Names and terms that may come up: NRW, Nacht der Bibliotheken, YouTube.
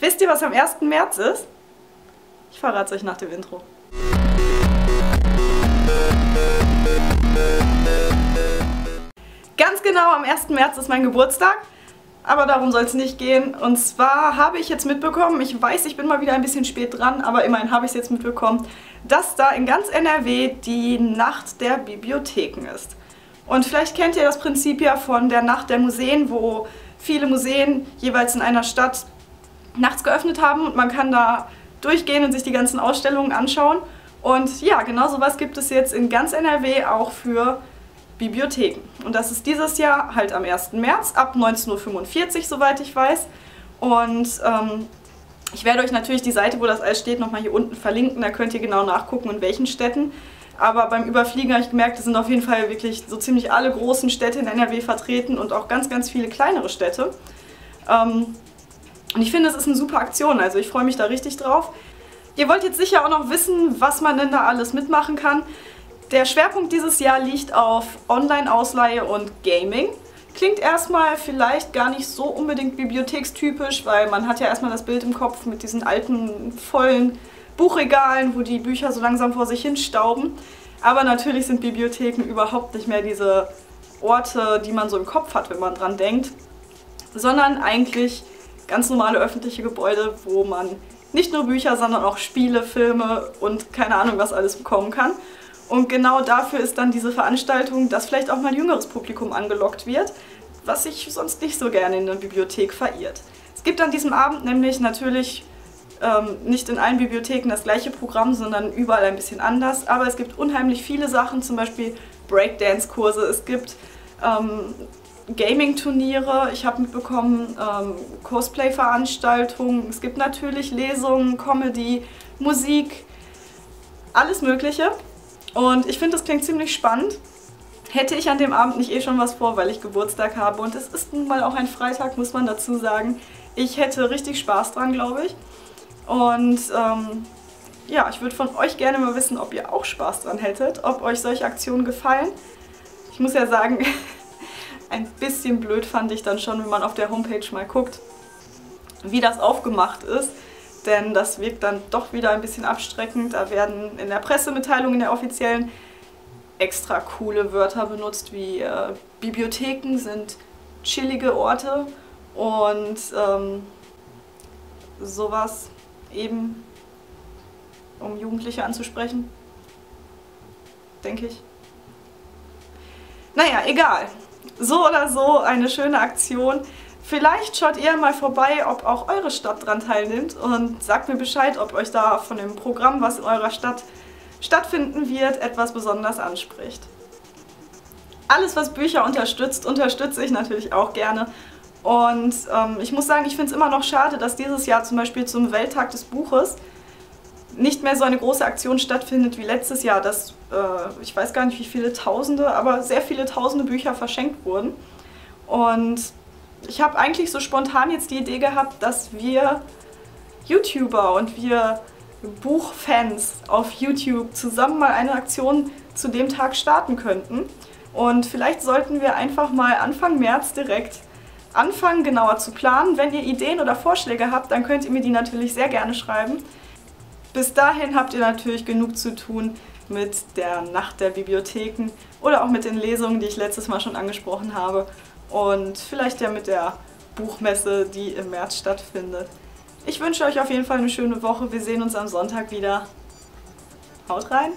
Wisst ihr, was am 1. März ist? Ich verrate es euch nach dem Intro. Ganz genau, am 1. März ist mein Geburtstag. Aber darum soll es nicht gehen. Und zwar habe ich jetzt mitbekommen, ich weiß, ich bin mal wieder ein bisschen spät dran, aber immerhin habe ich es jetzt mitbekommen, dass da in ganz NRW die Nacht der Bibliotheken ist. Und vielleicht kennt ihr das Prinzip ja von der Nacht der Museen, wo viele Museen jeweils in einer Stadt nachts geöffnet haben und man kann da durchgehen und sich die ganzen Ausstellungen anschauen. Und ja, genau sowas gibt es jetzt in ganz NRW auch für Bibliotheken. Und das ist dieses Jahr halt am 1. März ab 19:45 Uhr, soweit ich weiß. Und ich werde euch natürlich die Seite, wo das alles steht, nochmal hier unten verlinken. Da könnt ihr genau nachgucken, in welchen Städten. Aber beim Überfliegen habe ich gemerkt, es sind auf jeden Fall wirklich so ziemlich alle großen Städte in NRW vertreten und auch ganz, ganz viele kleinere Städte. Und ich finde, es ist eine super Aktion, also ich freue mich da richtig drauf. Ihr wollt jetzt sicher auch noch wissen, was man denn da alles mitmachen kann. Der Schwerpunkt dieses Jahr liegt auf Online-Ausleihe und Gaming. Klingt erstmal vielleicht gar nicht so unbedingt bibliothekstypisch, weil man hat ja erstmal das Bild im Kopf mit diesen alten, vollen Buchregalen, wo die Bücher so langsam vor sich hin stauben. Aber natürlich sind Bibliotheken überhaupt nicht mehr diese Orte, die man so im Kopf hat, wenn man dran denkt, sondern eigentlich ganz normale öffentliche Gebäude, wo man nicht nur Bücher, sondern auch Spiele, Filme und keine Ahnung was alles bekommen kann. Und genau dafür ist dann diese Veranstaltung, dass vielleicht auch mal ein jüngeres Publikum angelockt wird, was sich sonst nicht so gerne in der Bibliothek verirrt. Es gibt an diesem Abend nämlich natürlich nicht in allen Bibliotheken das gleiche Programm, sondern überall ein bisschen anders. Aber es gibt unheimlich viele Sachen, zum Beispiel Breakdance-Kurse, es gibt Gaming-Turniere, ich habe mitbekommen, Cosplay-Veranstaltungen, es gibt natürlich Lesungen, Comedy, Musik, alles Mögliche. Und ich finde, das klingt ziemlich spannend. Hätte ich an dem Abend nicht eh schon was vor, weil ich Geburtstag habe und es ist nun mal auch ein Freitag, muss man dazu sagen. Ich hätte richtig Spaß dran, glaube ich. Und ja, ich würde von euch gerne mal wissen, ob ihr auch Spaß dran hättet, ob euch solche Aktionen gefallen. Ich muss ja sagen, ein bisschen blöd fand ich dann schon, wenn man auf der Homepage mal guckt, wie das aufgemacht ist. Denn das wirkt dann doch wieder ein bisschen abschreckend. Da werden in der Pressemitteilung, in der offiziellen, extra coole Wörter benutzt, wie Bibliotheken sind chillige Orte und sowas eben, um Jugendliche anzusprechen, denke ich. Naja, egal. So oder so eine schöne Aktion. Vielleicht schaut ihr mal vorbei, ob auch eure Stadt daran teilnimmt und sagt mir Bescheid, ob euch da von dem Programm, was in eurer Stadt stattfinden wird, etwas besonders anspricht. Alles, was Bücher unterstützt, unterstütze ich natürlich auch gerne. Und ich muss sagen, ich finde es immer noch schade, dass dieses Jahr zum Beispiel zum Welttag des Buches nicht mehr so eine große Aktion stattfindet wie letztes Jahr, dass ich weiß gar nicht wie viele Tausende, aber sehr viele Tausende Bücher verschenkt wurden. Und ich habe eigentlich so spontan jetzt die Idee gehabt, dass wir YouTuber und wir Buchfans auf YouTube zusammen mal eine Aktion zu dem Tag starten könnten. Und vielleicht sollten wir einfach mal Anfang März direkt anfangen, genauer zu planen. Wenn ihr Ideen oder Vorschläge habt, dann könnt ihr mir die natürlich sehr gerne schreiben. Bis dahin habt ihr natürlich genug zu tun mit der Nacht der Bibliotheken oder auch mit den Lesungen, die ich letztes Mal schon angesprochen habe. Und vielleicht ja mit der Buchmesse, die im März stattfindet. Ich wünsche euch auf jeden Fall eine schöne Woche. Wir sehen uns am Sonntag wieder. Haut rein!